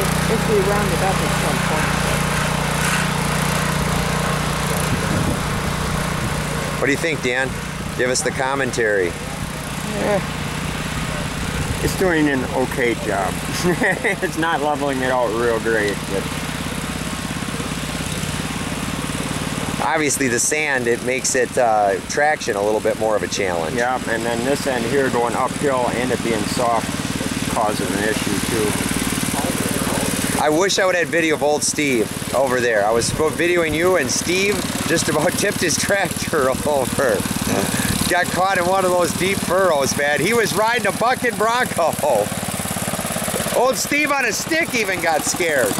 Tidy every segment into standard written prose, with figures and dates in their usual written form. way if we round it up at some point. What do you think, Dan? Give us the commentary. Yeah. It's doing an okay job. It's not leveling it out real great, but obviously the sand, it makes it traction a little bit more of a challenge. Yeah, and then this end here going uphill and it being soft causes an issue too. I wish I would have had video of old Steve over there. I was videoing you and Steve just about tipped his tractor over. Got caught in one of those deep furrows, man. He was riding a bucking Bronco. Old Steve on a stick even got scared.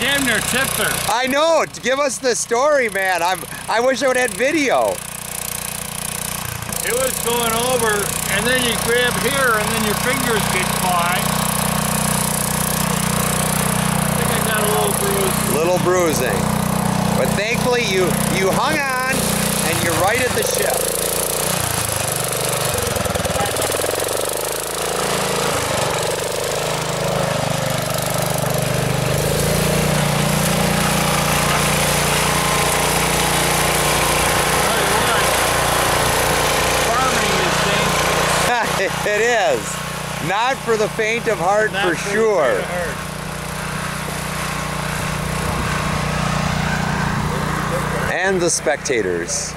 Damn near tipped her. I know. Give us the story, man. I wish I would have had video. It was going over, and then you grab here, and then your fingers get caught. I think I got a little bruise. Little bruising, but thankfully you hung on, and you're right at the ship. It is. Not for the faint of heart, for sure. And the spectators.